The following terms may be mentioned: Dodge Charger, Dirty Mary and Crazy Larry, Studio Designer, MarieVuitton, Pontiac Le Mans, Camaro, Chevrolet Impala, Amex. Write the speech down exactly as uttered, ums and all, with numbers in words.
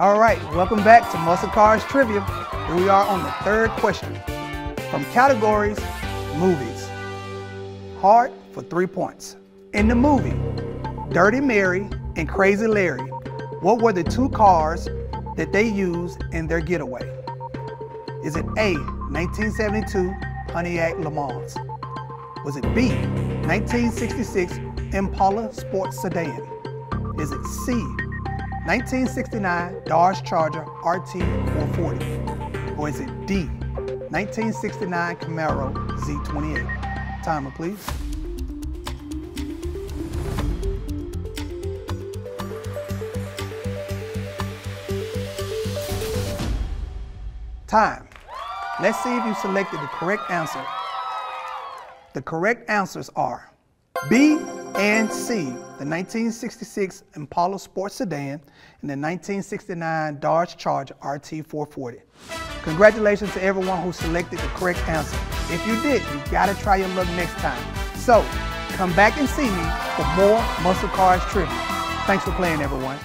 All right, welcome back to Muscle Cars Trivia. Here we are on the third question. From categories, movies. Hard for three points. In the movie, Dirty Mary and Crazy Larry, what were the two cars that they used in their getaway? Is it A, nineteen seventy-two Pontiac Le Mans? Was it B, nineteen sixty-six Impala Sports Sedan? Is it C, nineteen sixty-nine Dodge Charger R T four forty? Or is it D, nineteen sixty-nine Camaro Z twenty-eight? Timer, please. Time. Let's see if you selected the correct answer. The correct answers are B and C, the nineteen sixty-six Impala Sports Sedan and the nineteen sixty-nine Dodge Charger R T four forty. Congratulations to everyone who selected the correct answer. If you did, you gotta try your luck next time. So, come back and see me for more Muscle Cars Trivia. Thanks for playing, everyone.